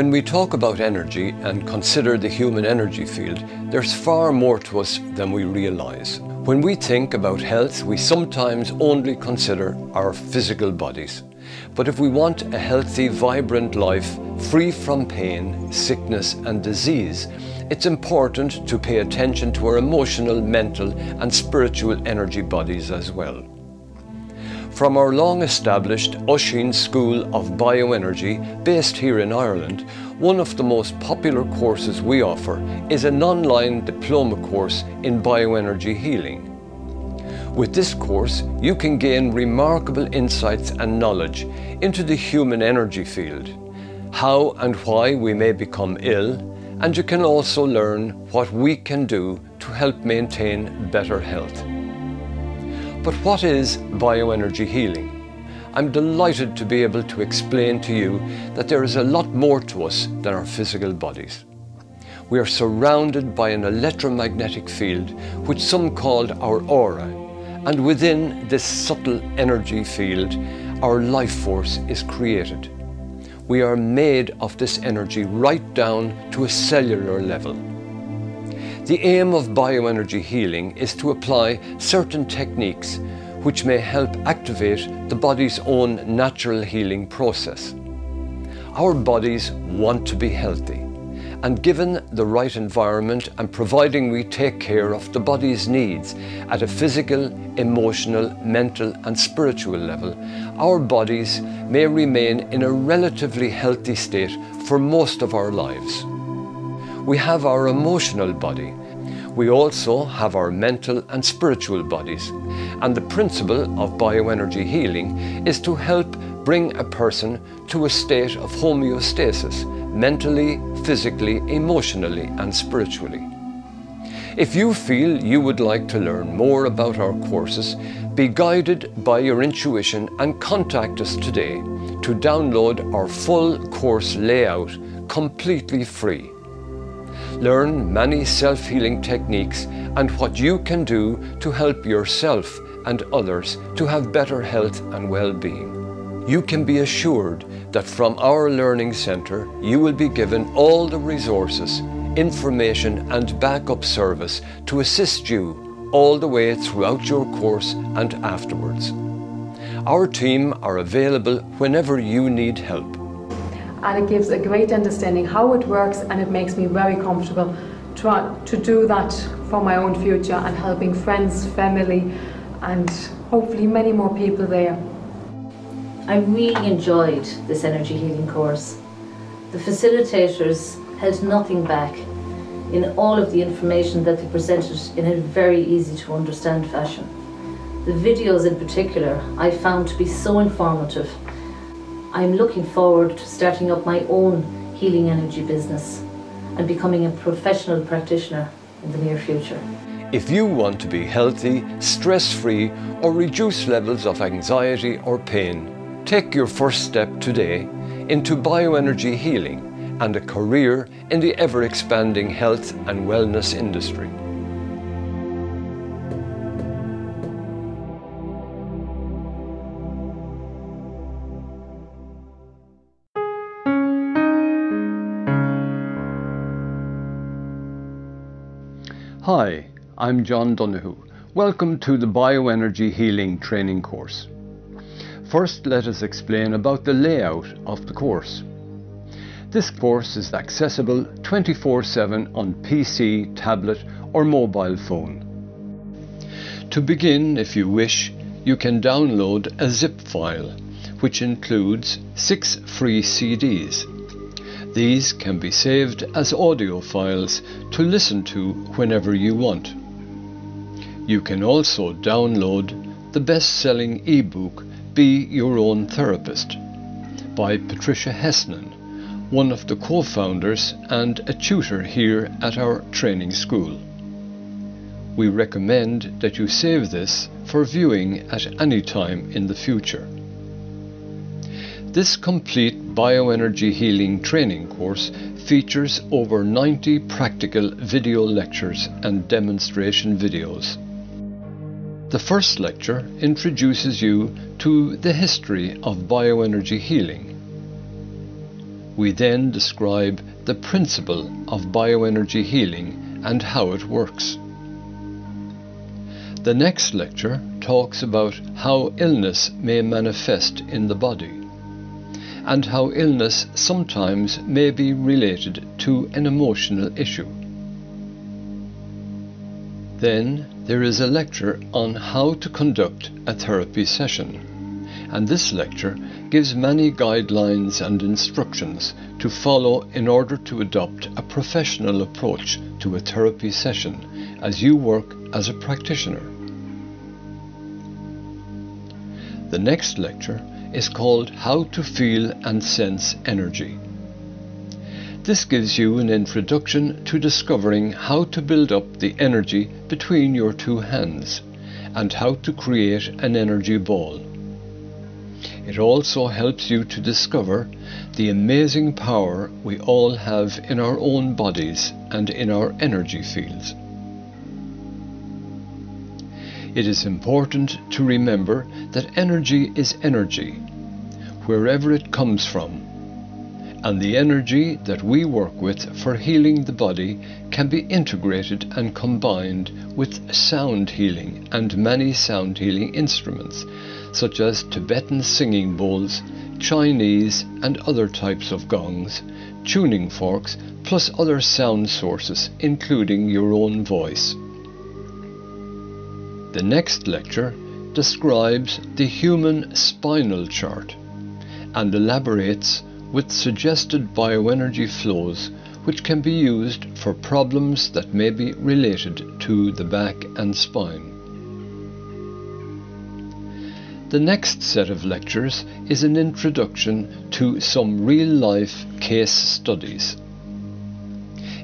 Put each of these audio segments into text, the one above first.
When we talk about energy and consider the human energy field, there's far more to us than we realize. When we think about health, we sometimes only consider our physical bodies. But if we want a healthy, vibrant life, free from pain, sickness and disease, it's important to pay attention to our emotional, mental and spiritual energy bodies as well. From our long-established Oshin School of Bioenergy, based here in Ireland, one of the most popular courses we offer is an online diploma course in bioenergy healing. With this course, you can gain remarkable insights and knowledge into the human energy field, how and why we may become ill, and you can also learn what we can do to help maintain better health. But what is bioenergy healing? I'm delighted to be able to explain to you that there is a lot more to us than our physical bodies. We are surrounded by an electromagnetic field, which some called our aura, and within this subtle energy field, our life force is created. We are made of this energy right down to a cellular level. The aim of bioenergy healing is to apply certain techniques which may help activate the body's own natural healing process. Our bodies want to be healthy, and given the right environment and providing we take care of the body's needs at a physical, emotional, mental and spiritual level, our bodies may remain in a relatively healthy state for most of our lives. We have our emotional body. We also have our mental and spiritual bodies. And the principle of bioenergy healing is to help bring a person to a state of homeostasis, mentally, physically, emotionally, and spiritually. If you feel you would like to learn more about our courses, be guided by your intuition and contact us today to download our full course layout completely free. Learn many self-healing techniques and what you can do to help yourself and others to have better health and well-being. You can be assured that from our learning center, you will be given all the resources, information and backup service to assist you all the way throughout your course and afterwards. Our team are available whenever you need help. And it gives a great understanding how it works, and it makes me very comfortable to do that for my own future and helping friends, family and hopefully many more people there. I really enjoyed this energy healing course. The facilitators held nothing back in all of the information that they presented in a very easy to understand fashion. The videos in particular I found to be so informative. I'm looking forward to starting up my own healing energy business and becoming a professional practitioner in the near future. If you want to be healthy, stress-free, or reduce levels of anxiety or pain, take your first step today into bioenergy healing and a career in the ever-expanding health and wellness industry. Hi, I'm John Donohoe. Welcome to the Bioenergy Healing Training Course. First, let us explain about the layout of the course. This course is accessible 24/7 on PC, tablet or mobile phone. To begin, if you wish, you can download a zip file, which includes 6 free CDs. These can be saved as audio files to listen to whenever you want. You can also download the best-selling ebook Be Your Own Therapist by Patricia Hesnan, one of the co-founders and a tutor here at our training school. We recommend that you save this for viewing at any time in the future. This complete bioenergy healing training course features over 90 practical video lectures and demonstration videos. The first lecture introduces you to the history of bioenergy healing. We then describe the principle of bioenergy healing and how it works. The next lecture talks about how illness may manifest in the body, and how illness sometimes may be related to an emotional issue. Then there is a lecture on how to conduct a therapy session, and this lecture gives many guidelines and instructions to follow in order to adopt a professional approach to a therapy session as you work as a practitioner. The next lecture is called How to Feel and Sense Energy. This gives you an introduction to discovering how to build up the energy between your two hands and how to create an energy ball. It also helps you to discover the amazing power we all have in our own bodies and in our energy fields. It is important to remember that energy is energy, wherever it comes from. And the energy that we work with for healing the body can be integrated and combined with sound healing and many sound healing instruments, such as Tibetan singing bowls, Chinese and other types of gongs, tuning forks, plus other sound sources, including your own voice. The next lecture describes the human spinal chart and elaborates with suggested bioenergy flows which can be used for problems that may be related to the back and spine. The next set of lectures is an introduction to some real-life case studies.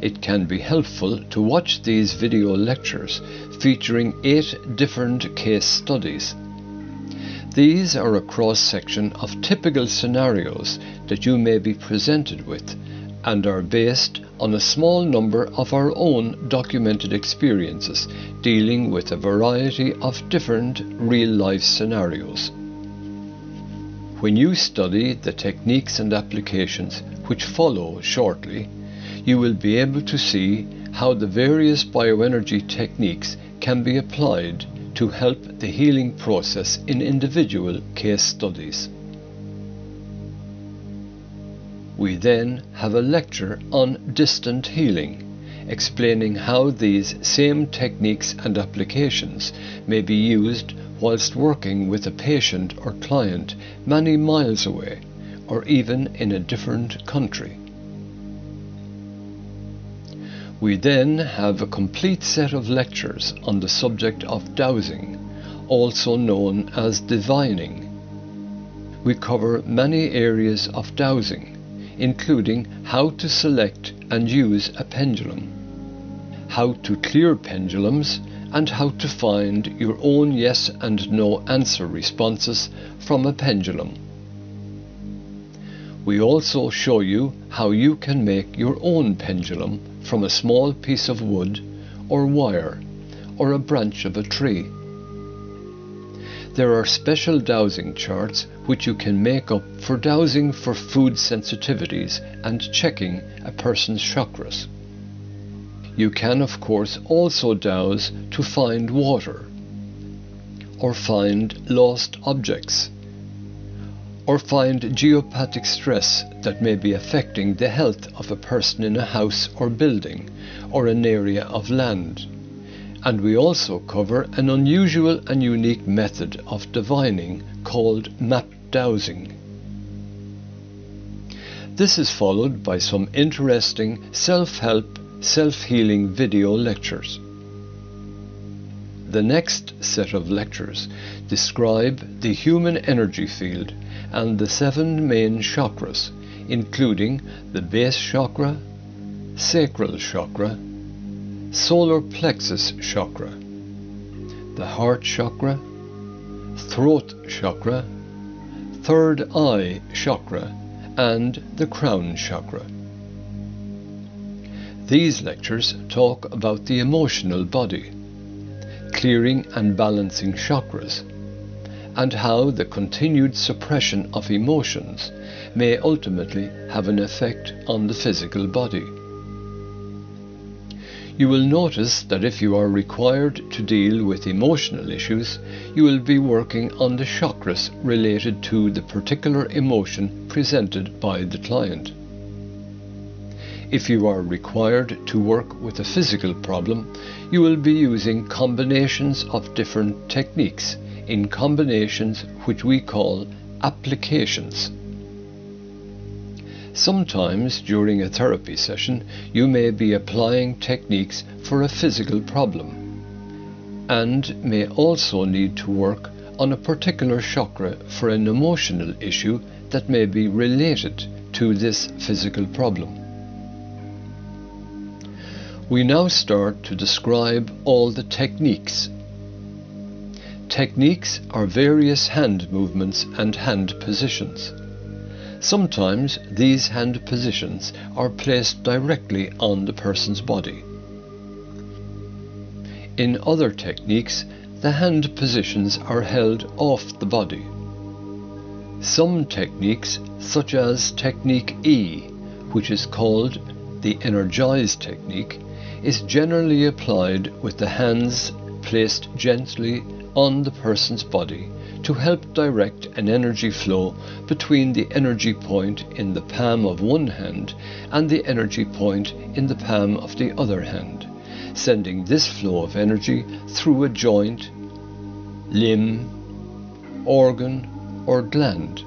It can be helpful to watch these video lectures featuring 8 different case studies. These are a cross-section of typical scenarios that you may be presented with and are based on a small number of our own documented experiences dealing with a variety of different real-life scenarios. When you study the techniques and applications which follow shortly, you will be able to see how the various bioenergy techniques can be applied to help the healing process in individual case studies. We then have a lecture on distant healing, explaining how these same techniques and applications may be used whilst working with a patient or client many miles away, or even in a different country. We then have a complete set of lectures on the subject of dowsing, also known as divining. We cover many areas of dowsing, including how to select and use a pendulum, how to clear pendulums, and how to find your own yes and no answer responses from a pendulum. We also show you how you can make your own pendulum from a small piece of wood or wire or a branch of a tree. There are special dowsing charts which you can make up for dowsing for food sensitivities and checking a person's chakras. You can of course also douse to find water, or find lost objects, or find geopathic stress that may be affecting the health of a person in a house or building, or an area of land. And we also cover an unusual and unique method of divining called map dowsing. This is followed by some interesting self-help, self-healing video lectures. The next set of lectures describe the human energy field and the 7 main chakras, including the base chakra, sacral chakra, solar plexus chakra, the heart chakra, throat chakra, third eye chakra, and the crown chakra. These lectures talk about the emotional body, clearing and balancing chakras, and how the continued suppression of emotions may ultimately have an effect on the physical body. You will notice that if you are required to deal with emotional issues, you will be working on the chakras related to the particular emotion presented by the client. If you are required to work with a physical problem, you will be using combinations of different techniques, in combinations which we call applications. Sometimes during a therapy session, you may be applying techniques for a physical problem, and may also need to work on a particular chakra for an emotional issue that may be related to this physical problem. We now start to describe all the techniques. Techniques are various hand movements and hand positions. Sometimes these hand positions are placed directly on the person's body. In other techniques, the hand positions are held off the body. Some techniques, such as technique E, which is called the energized technique, is generally applied with the hands placed gently on the person's body to help direct an energy flow between the energy point in the palm of one hand and the energy point in the palm of the other hand, sending this flow of energy through a joint, limb, organ, or gland.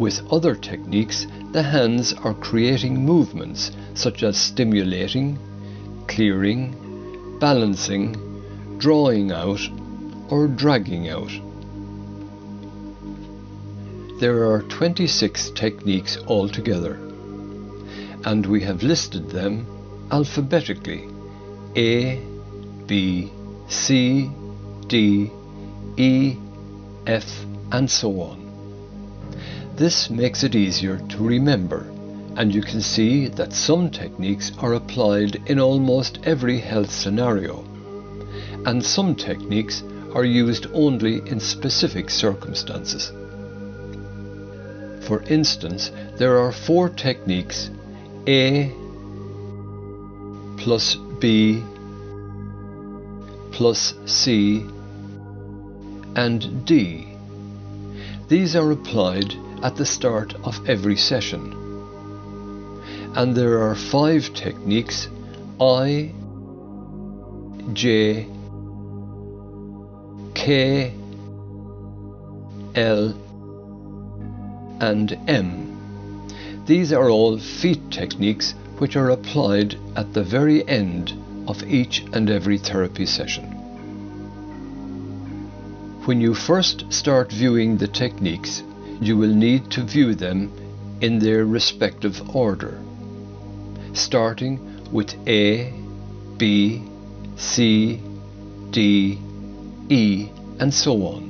With other techniques, the hands are creating movements such as stimulating, clearing, balancing, drawing out, or dragging out. There are 26 techniques altogether, and we have listed them alphabetically: A, B, C, D, E, F, and so on. This makes it easier to remember, and you can see that some techniques are applied in almost every health scenario, and some techniques are used only in specific circumstances. For instance, there are 4 techniques: A plus B plus C and D. These are applied at the start of every session. And there are 5 techniques: I, J, K, L, and M. These are all feet techniques which are applied at the very end of each and every therapy session. When you first start viewing the techniques, you will need to view them in their respective order, starting with A, B, C, D, E, and so on.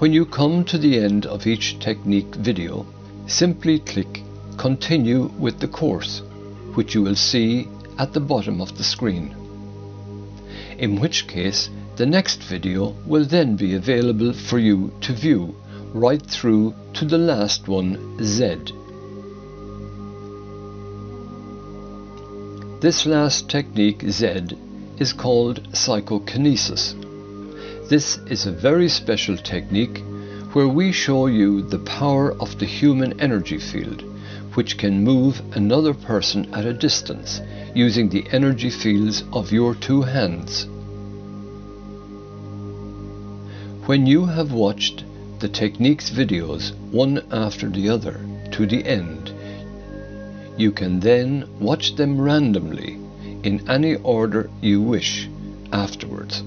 When you come to the end of each technique video, simply click Continue with the course, which you will see at the bottom of the screen, in which case the next video will then be available for you to view right through to the last one, Z. This last technique, Z, is called psychokinesis. This is a very special technique where we show you the power of the human energy field, which can move another person at a distance using the energy fields of your 2 hands. When you have watched the techniques videos one after the other to the end, you can then watch them randomly in any order you wish afterwards.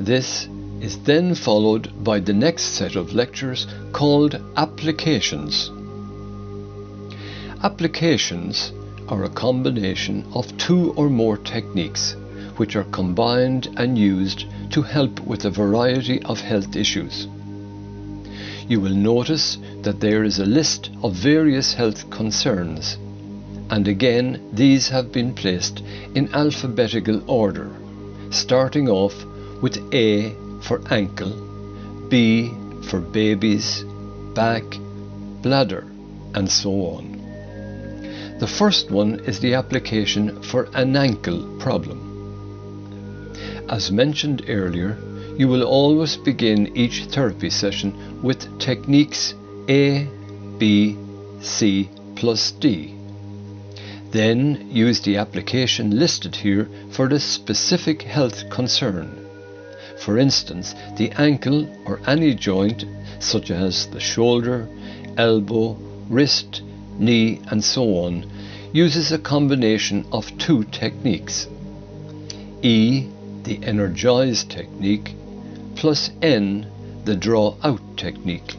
This is then followed by the next set of lectures called applications. Applications are a combination of 2 or more techniques which are combined and used to help with a variety of health issues. You will notice that there is a list of various health concerns, and again, these have been placed in alphabetical order, starting off with A for ankle, B for babies, back, bladder, and so on. The first one is the application for an ankle problem. As mentioned earlier, you will always begin each therapy session with techniques A, B, C plus D. Then use the application listed here for the specific health concern. For instance, the ankle or any joint, such as the shoulder, elbow, wrist, knee and so on, uses a combination of two techniques, E, the energize technique, plus N, the draw out technique.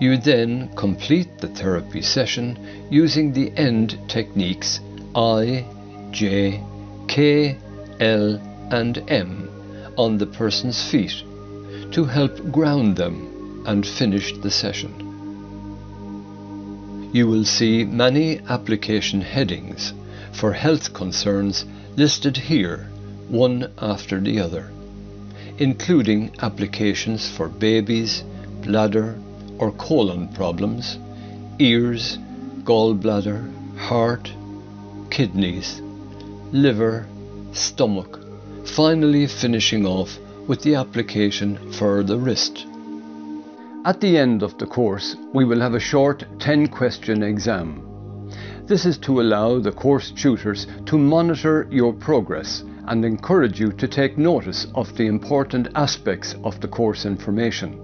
You then complete the therapy session using the end techniques I, J, K, L and M on the person's feet to help ground them and finish the session. You will see many application headings for health concerns listed here, one after the other, including applications for babies, bladder or colon problems, ears, gallbladder, heart, kidneys, liver, stomach, finally finishing off with the application for the wrist. At the end of the course, we will have a short 10-question exam. This is to allow the course tutors to monitor your progress and encourage you to take notice of the important aspects of the course information.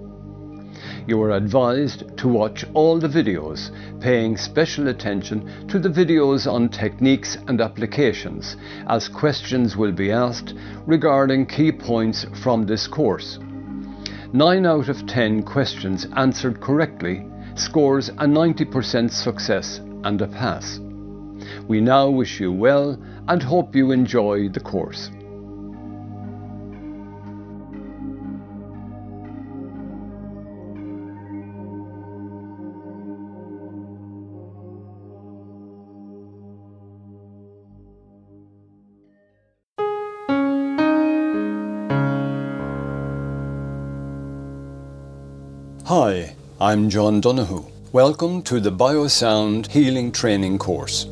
You are advised to watch all the videos, paying special attention to the videos on techniques and applications, as questions will be asked regarding key points from this course. 9 out of 10 questions answered correctly scores a 90% success and a pass. We now wish you well and hope you enjoy the course. Hi, I'm John Donohoe. Welcome to the Biosound Healing Training course.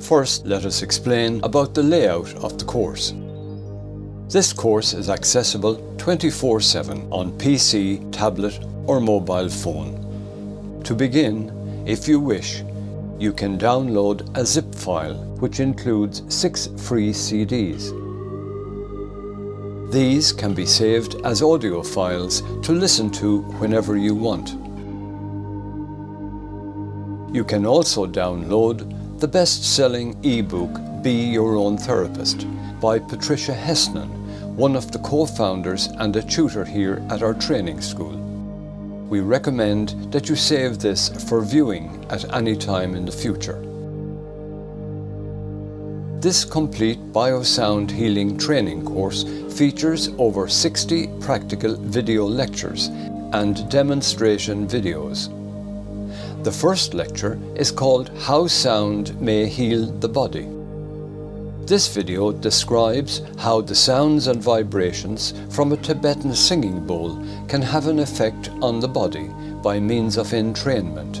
First, let us explain about the layout of the course. This course is accessible 24/7 on PC, tablet or mobile phone. To begin, if you wish, you can download a zip file which includes 6 free CDs. These can be saved as audio files to listen to whenever you want. You can also download the best-selling ebook Be Your Own Therapist by Patricia Hesnan, one of the co-founders and a tutor here at our training school. We recommend that you save this for viewing at any time in the future. This complete Biosound Healing Training course features over 60 practical video lectures and demonstration videos. The first lecture is called How Sound May Heal the Body. This video describes how the sounds and vibrations from a Tibetan singing bowl can have an effect on the body by means of entrainment.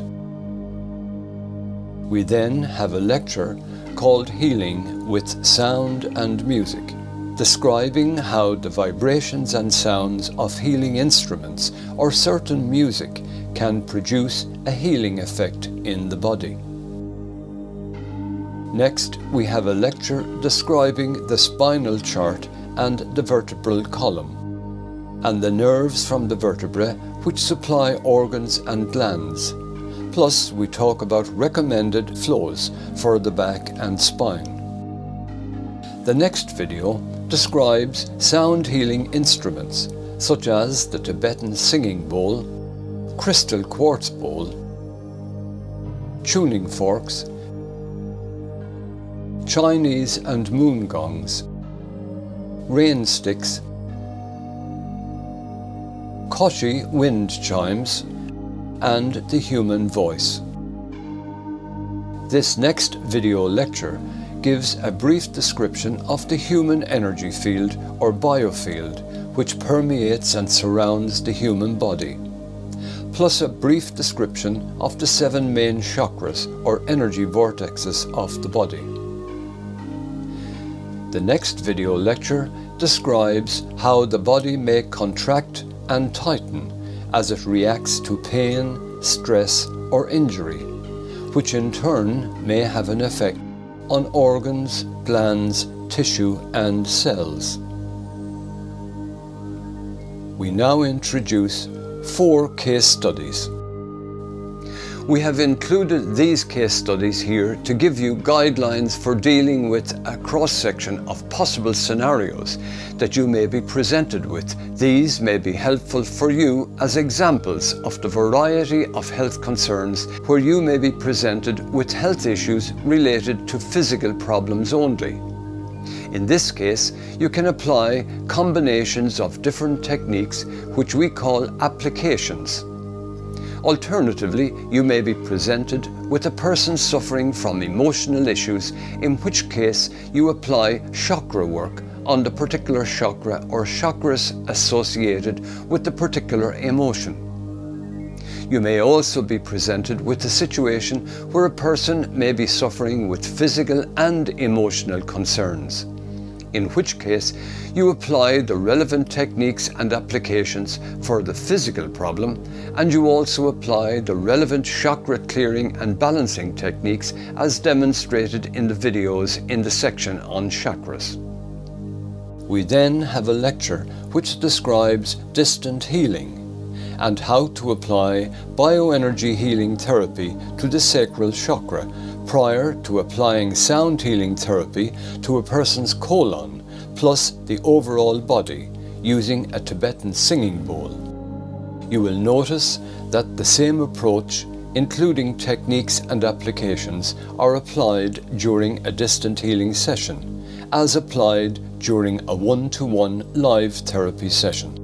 We then have a lecture called Healing with Sound and Music, describing how the vibrations and sounds of healing instruments or certain music can produce a healing effect in the body. Next, we have a lecture describing the spinal chart and the vertebral column, and the nerves from the vertebrae which supply organs and glands. Plus, we talk about recommended flows for the back and spine. The next video describes sound healing instruments, such as the Tibetan singing bowl, crystal quartz bowl, tuning forks, Chinese and moon gongs, rain sticks, Koshi wind chimes, and the human voice. This next video lecture gives a brief description of the human energy field or biofield, which permeates and surrounds the human body, plus a brief description of the 7 main chakras or energy vortexes of the body. The next video lecture describes how the body may contract and tighten as it reacts to pain, stress, or injury, which in turn may have an effect on organs, glands, tissue, and cells. We now introduce 4 case studies. We have included these case studies here to give you guidelines for dealing with a cross-section of possible scenarios that you may be presented with. These may be helpful for you as examples of the variety of health concerns where you may be presented with health issues related to physical problems only. In this case, you can apply combinations of different techniques, which we call applications. Alternatively, you may be presented with a person suffering from emotional issues, in which case you apply chakra work on the particular chakra or chakras associated with the particular emotion. You may also be presented with a situation where a person may be suffering with physical and emotional concerns, in which case you apply the relevant techniques and applications for the physical problem, and you also apply the relevant chakra clearing and balancing techniques as demonstrated in the videos in the section on chakras. We then have a lecture which describes distant healing and how to apply bioenergy healing therapy to the sacral chakra prior to applying sound healing therapy to a person's colon, plus the overall body, using a Tibetan singing bowl. You will notice that the same approach, including techniques and applications, are applied during a distant healing session, as applied during a one-to-one live therapy session.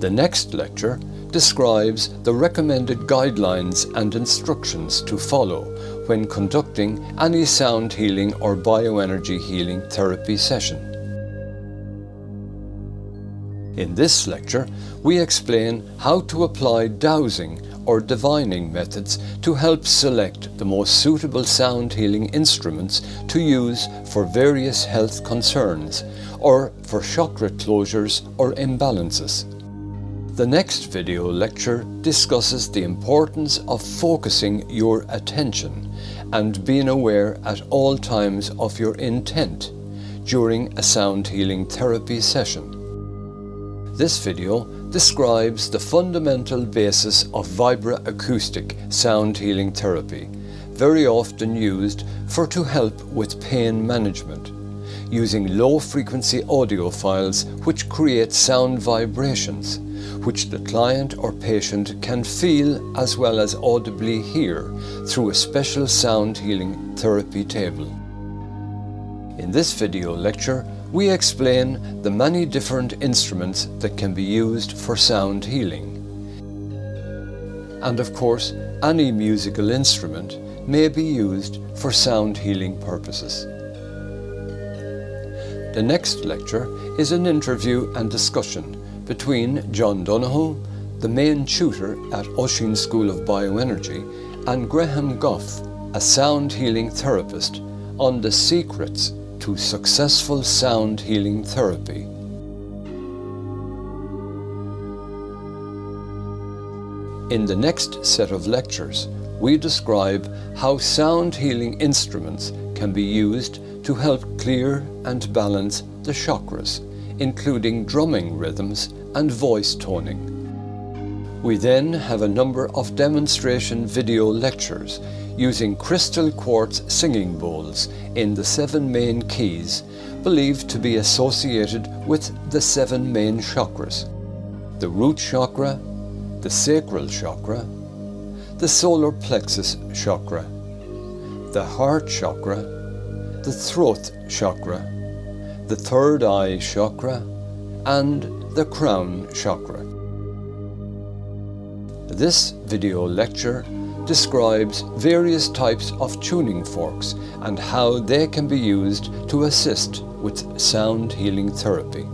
The next lecture describes the recommended guidelines and instructions to follow when conducting any sound healing or bioenergy healing therapy session. In this lecture, we explain how to apply dowsing or divining methods to help select the most suitable sound healing instruments to use for various health concerns or for chakra closures or imbalances. The next video lecture discusses the importance of focusing your attention and being aware at all times of your intent during a sound healing therapy session. This video describes the fundamental basis of vibroacoustic sound healing therapy, very often used to help with pain management, using low-frequency audio files which create sound vibrations, which the client or patient can feel as well as audibly hear through a special sound healing therapy table. In this video lecture, we explain the many different instruments that can be used for sound healing. And of course, any musical instrument may be used for sound healing purposes. The next lecture is an interview and discussion between John Donohoe, the main tutor at Oshin School of Bioenergy, and Graham Gough, a sound healing therapist, on the secrets to successful sound healing therapy. In the next set of lectures, we describe how sound healing instruments can be used to help clear and balance the chakras, including drumming rhythms and voice toning. We then have a number of demonstration video lectures using crystal quartz singing bowls in the 7 main keys believed to be associated with the 7 main chakras: the root chakra, the sacral chakra, the solar plexus chakra, the heart chakra, the throat chakra, the third eye chakra, and the crown chakra. This video lecture describes various types of tuning forks and how they can be used to assist with sound healing therapy.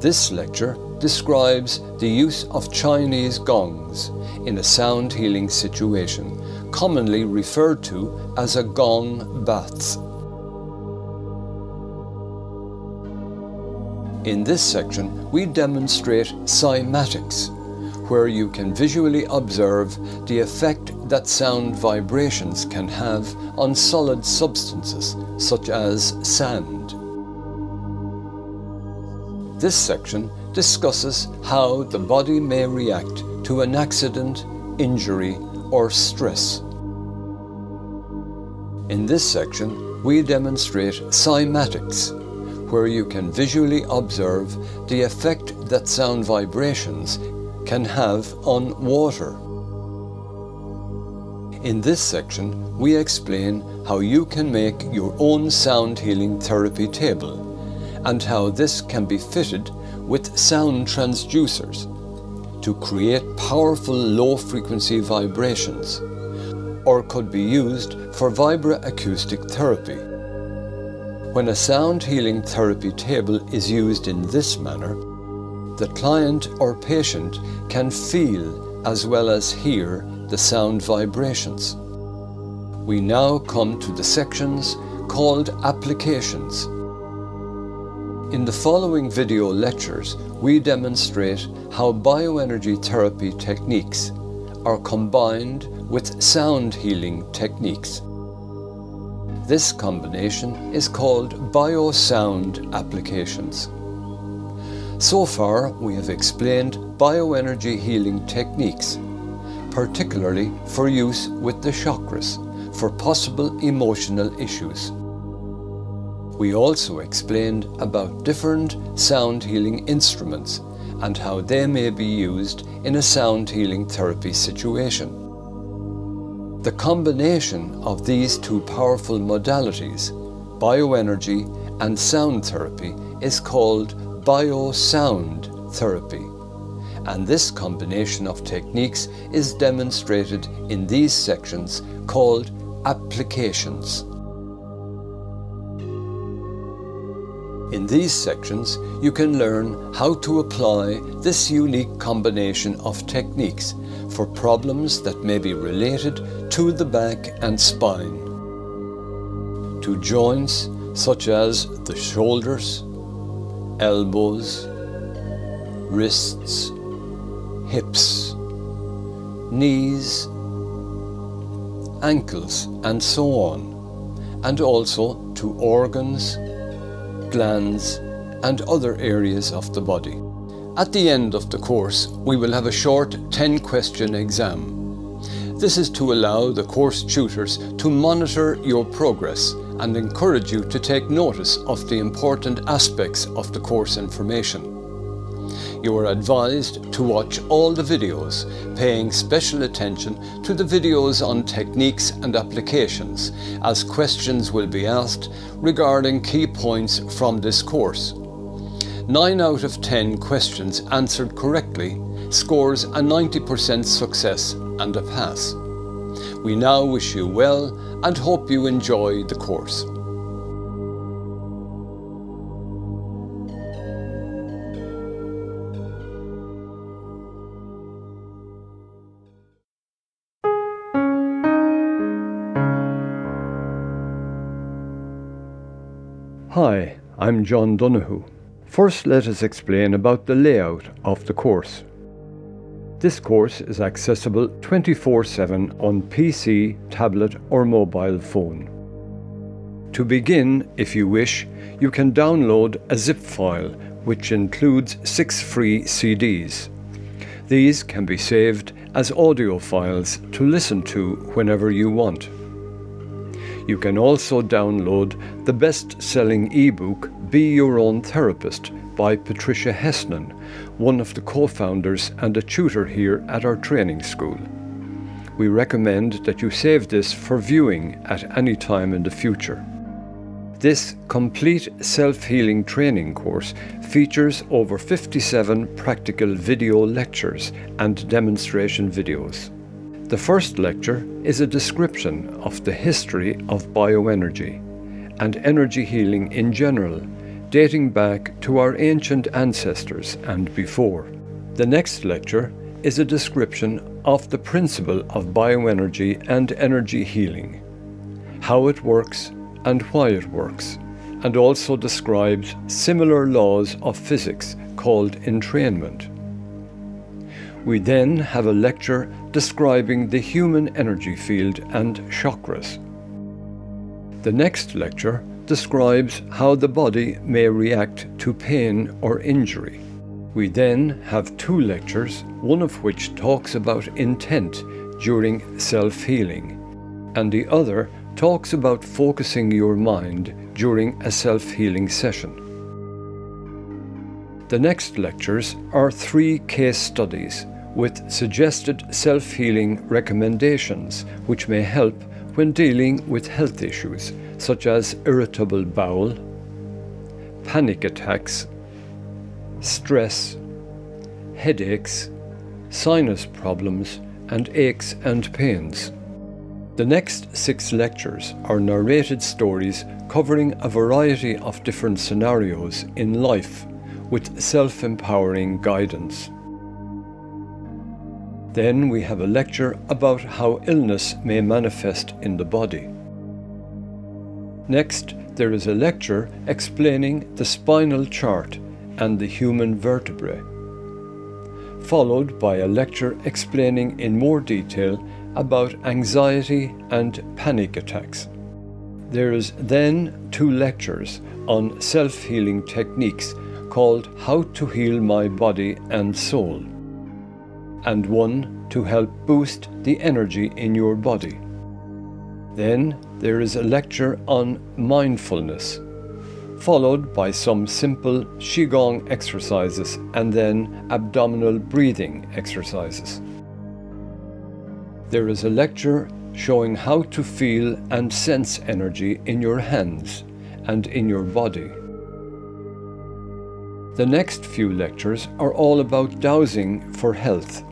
This lecture describes the use of Chinese gongs in a sound healing situation, commonly referred to as a gong bath. In this section, we demonstrate cymatics, where you can visually observe the effect that sound vibrations can have on solid substances, such as sand. This section discusses how the body may react to an accident, injury, or stress. In this section, we demonstrate cymatics, where you can visually observe the effect that sound vibrations can have on water. In this section, we explain how you can make your own sound healing therapy table and how this can be fitted with sound transducers to create powerful low-frequency vibrations, or could be used for vibroacoustic therapy. When a sound healing therapy table is used in this manner, the client or patient can feel as well as hear the sound vibrations. We now come to the sections called applications. In the following video lectures, we demonstrate how bioenergy therapy techniques are combined with sound healing techniques. This combination is called biosound applications. So far, we have explained bioenergy healing techniques, particularly for use with the chakras for possible emotional issues. We also explained about different sound healing instruments and how they may be used in a sound healing therapy situation. The combination of these two powerful modalities, bioenergy and sound therapy, is called biosound therapy, and this combination of techniques is demonstrated in these sections called applications. In these sections, you can learn how to apply this unique combination of techniques for problems that may be related to the back and spine, to joints such as the shoulders, elbows, wrists, hips, knees, ankles, and so on, and also to organs, glands, and other areas of the body. At the end of the course, we will have a short 10-question exam. This is to allow the course tutors to monitor your progress and encourage you to take notice of the important aspects of the course information. You are advised to watch all the videos, paying special attention to the videos on techniques and applications, as questions will be asked regarding key points from this course. 9 out of 10 questions answered correctly scores a 90% success and a pass. We now wish you well and hope you enjoy the course. Hi, I'm John Donohoe. First, let us explain about the layout of the course. This course is accessible 24/7 on PC, tablet or mobile phone. To begin, if you wish, you can download a zip file which includes 6 free CDs. These can be saved as audio files to listen to whenever you want. You can also download the best-selling ebook Be Your Own Therapist by Patricia Hesnan, one of the co-founders and a tutor here at our training school. We recommend that you save this for viewing at any time in the future. This complete self-healing training course features over 57 practical video lectures and demonstration videos. The first lecture is a description of the history of bioenergy and energy healing in general, dating back to our ancient ancestors and before. The next lecture is a description of the principle of bioenergy and energy healing, how it works and why it works, and also describes similar laws of physics called entrainment. We then have a lecture describing the human energy field and chakras. The next lecture describes how the body may react to pain or injury. We then have two lectures, one of which talks about intent during self-healing, and the other talks about focusing your mind during a self-healing session. The next lectures are three case studies with suggested self-healing recommendations which may help when dealing with health issues such as irritable bowel, panic attacks, stress, headaches, sinus problems, and aches and pains. The next six lectures are narrated stories covering a variety of different scenarios in life, with self-empowering guidance. Then we have a lecture about how illness may manifest in the body. Next, there is a lecture explaining the spinal chart and the human vertebrae, followed by a lecture explaining in more detail about anxiety and panic attacks. There is then two lectures on self-healing techniques called How to Heal My Body and Soul, and one to help boost the energy in your body. Then there is a lecture on mindfulness, followed by some simple Qigong exercises and then abdominal breathing exercises. There is a lecture showing how to feel and sense energy in your hands and in your body. The next few lectures are all about dowsing for health,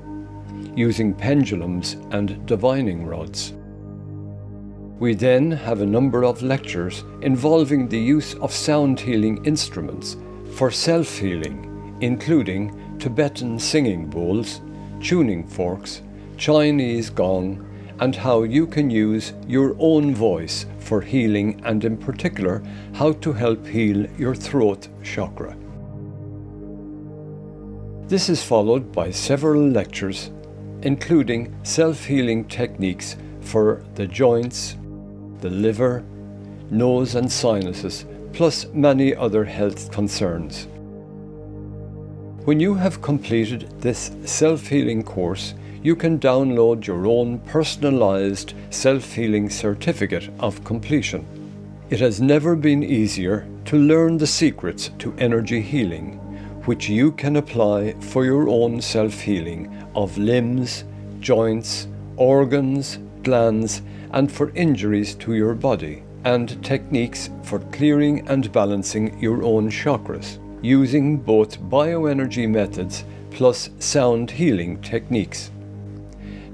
using pendulums and divining rods. We then have a number of lectures involving the use of sound healing instruments for self-healing, including Tibetan singing bowls, tuning forks, Chinese gong, and how you can use your own voice for healing, and in particular, how to help heal your throat chakra. This is followed by several lectures, including self-healing techniques for the joints, the liver, nose and sinuses, plus many other health concerns. When you have completed this self-healing course, you can download your own personalized self-healing certificate of completion. It has never been easier to learn the secrets to energy healing, which you can apply for your own self-healing of limbs, joints, organs, glands, and for injuries to your body, and techniques for clearing and balancing your own chakras, using both bioenergy methods plus sound healing techniques.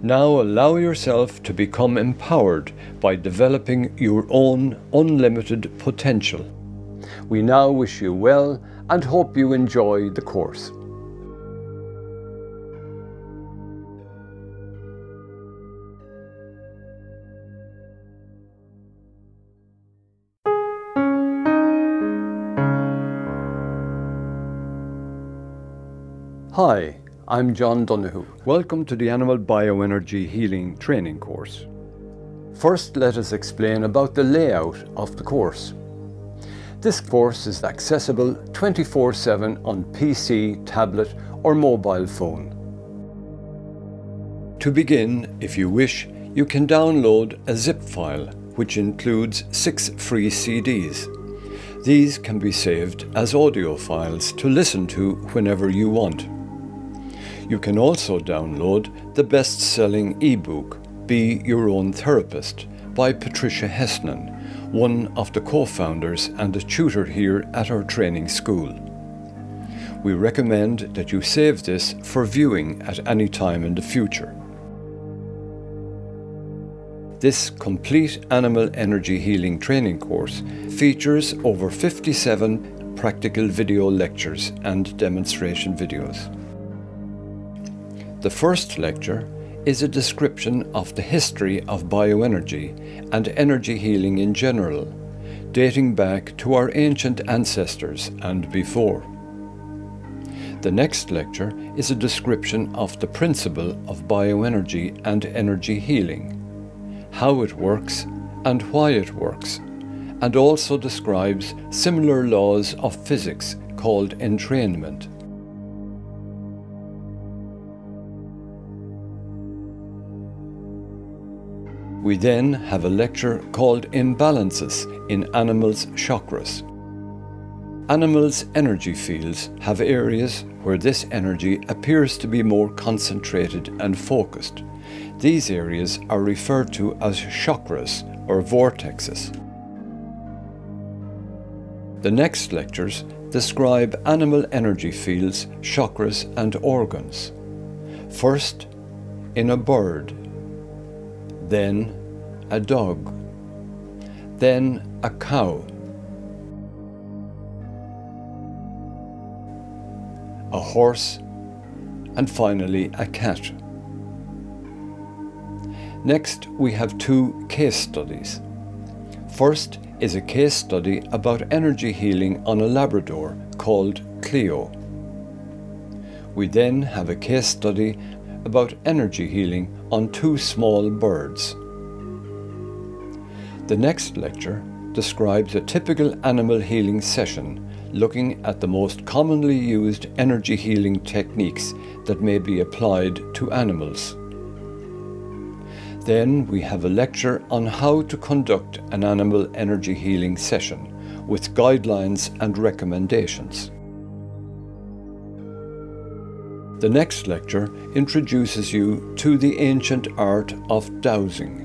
Now allow yourself to become empowered by developing your own unlimited potential. We now wish you well and hope you enjoy the course. Hi, I'm John Donohoe. Welcome to the Animal Bioenergy Healing Training Course. First, let us explain about the layout of the course. This course is accessible 24/7 on PC, tablet or mobile phone. To begin, if you wish, you can download a zip file which includes 6 free CDs. These can be saved as audio files to listen to whenever you want. You can also download the best-selling ebook Be Your Own Therapist by Patricia Hesnan, one of the co-founders and a tutor here at our training school. We recommend that you save this for viewing at any time in the future. This complete animal energy healing training course features over 57 practical video lectures and demonstration videos. The first lecture is a description of the history of bioenergy and energy healing in general, dating back to our ancient ancestors and before. The next lecture is a description of the principle of bioenergy and energy healing, how it works and why it works, and also describes similar laws of physics called entrainment. We then have a lecture called Imbalances in Animals' Chakras. Animals' energy fields have areas where this energy appears to be more concentrated and focused. These areas are referred to as chakras or vortexes. The next lectures describe animal energy fields, chakras and organs. First, in a bird, then a dog, then a cow, a horse, and finally a cat. Next, we have two case studies. First is a case study about energy healing on a Labrador called Cleo. We then have a case study about energy healing on two small birds. The next lecture describes a typical animal healing session, looking at the most commonly used energy healing techniques that may be applied to animals. Then we have a lecture on how to conduct an animal energy healing session with guidelines and recommendations. The next lecture introduces you to the ancient art of dowsing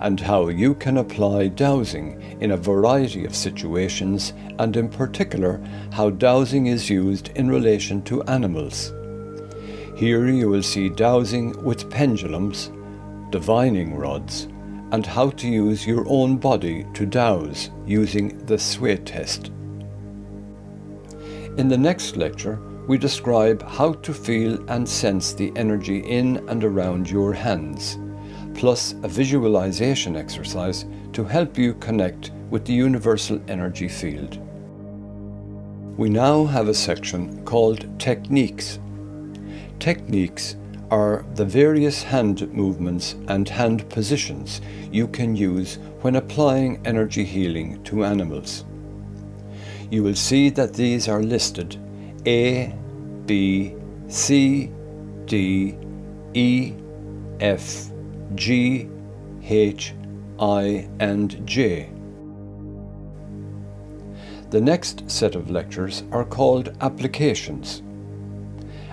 and how you can apply dowsing in a variety of situations, and in particular, how dowsing is used in relation to animals. Here you will see dowsing with pendulums, divining rods, and how to use your own body to douse using the sway test. In the next lecture, we describe how to feel and sense the energy in and around your hands, plus a visualization exercise to help you connect with the universal energy field. We now have a section called Techniques. Techniques are the various hand movements and hand positions you can use when applying energy healing to animals. You will see that these are listed: A, B, C, D, E, F, G, H, I, and J. The next set of lectures are called applications.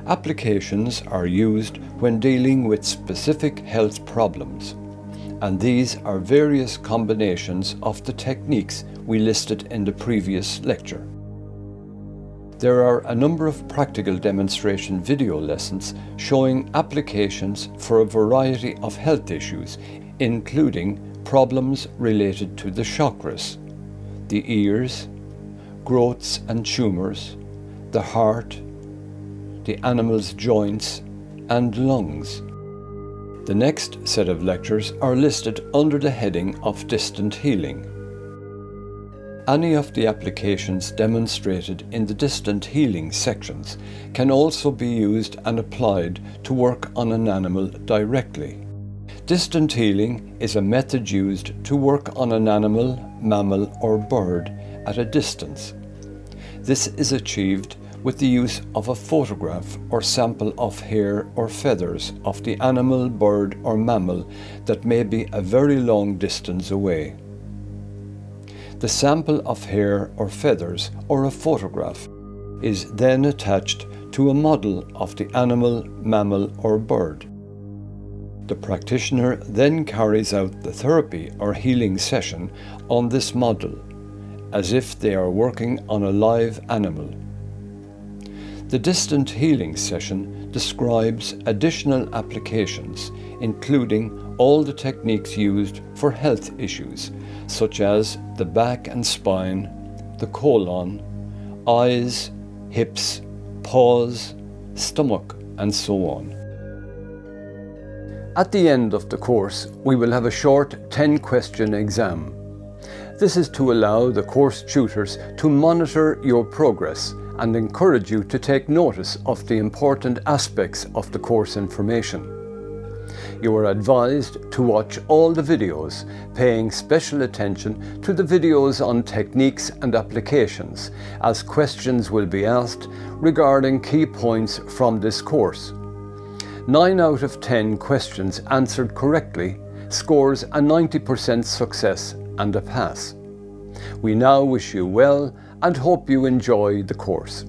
Applications are used when dealing with specific health problems, and these are various combinations of the techniques we listed in the previous lecture. There are a number of practical demonstration video lessons showing applications for a variety of health issues, including problems related to the chakras, the ears, growths and tumors, the heart, the animal's joints and lungs. The next set of lectures are listed under the heading of distant healing. Any of the applications demonstrated in the distant healing sections can also be used and applied to work on an animal directly. Distant healing is a method used to work on an animal, mammal or bird at a distance. This is achieved with the use of a photograph or sample of hair or feathers of the animal, bird or mammal that may be a very long distance away. The sample of hair or feathers or a photograph is then attached to a model of the animal, mammal or bird. The practitioner then carries out the therapy or healing session on this model, as if they are working on a live animal. The distant healing session describes additional applications, including all the techniques used for health issues, such as the back and spine, the colon, eyes, hips, paws, stomach, and so on. At the end of the course, we will have a short 10-question exam. This is to allow the course tutors to monitor your progress and encourage you to take notice of the important aspects of the course information. You are advised to watch all the videos, paying special attention to the videos on techniques and applications, as questions will be asked regarding key points from this course. 9 out of 10 questions answered correctly scores a 90% success and a pass. We now wish you well and hope you enjoy the course.